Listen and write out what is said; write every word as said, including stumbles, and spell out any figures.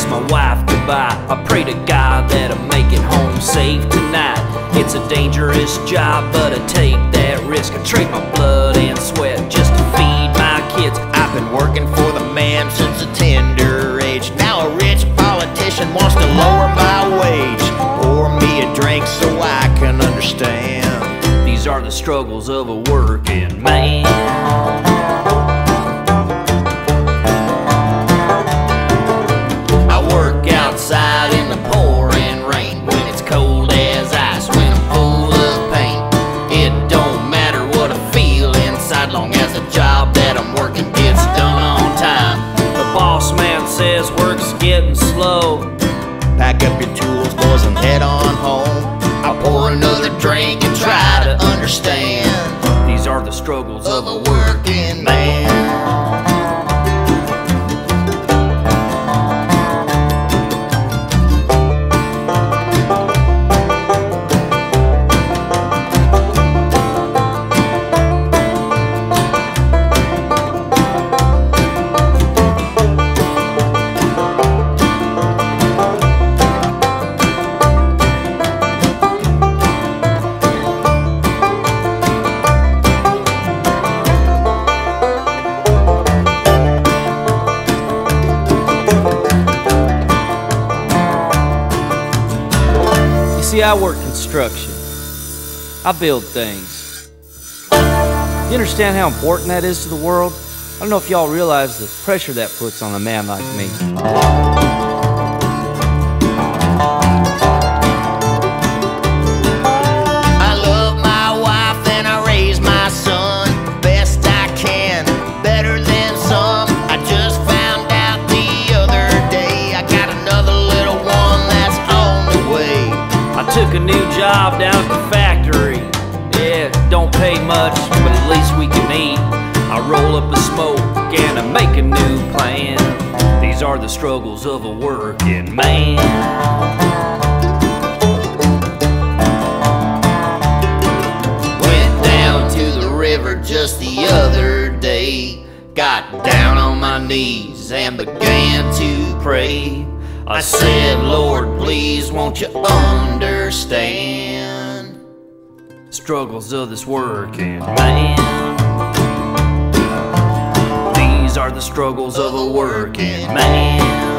kiss my wife goodbye. I pray to God that I make it home safe tonight. It's a dangerous job, but I take that risk. I trade my blood and sweat just to feed my kids. I've been working for the man since a tender age. Now a rich politician wants to lower my wage. Pour me a drink so I can understand. These are the struggles of a working man. Says work's getting slow. Pack up your tools, boys, and head on home. I'll pour another drink and try to understand. These are the struggles of a working man. See, I work construction. I build things. You understand how important that is to the world? I don't know if y'all realize the pressure that puts on a man like me. I love my wife and I raise my son best I can, better than some. I just found out the other day I got another little one that's on the way. I took a new job down at the factory. Yeah, don't pay much, but at least we can eat. I roll up a smoke and I make a new plan. These are the struggles of a working man. Went down to the river just the other day. Got down on my knees and began to pray. I said, Lord, please, won't you understand? Struggles of this working man. These are the struggles of a working man.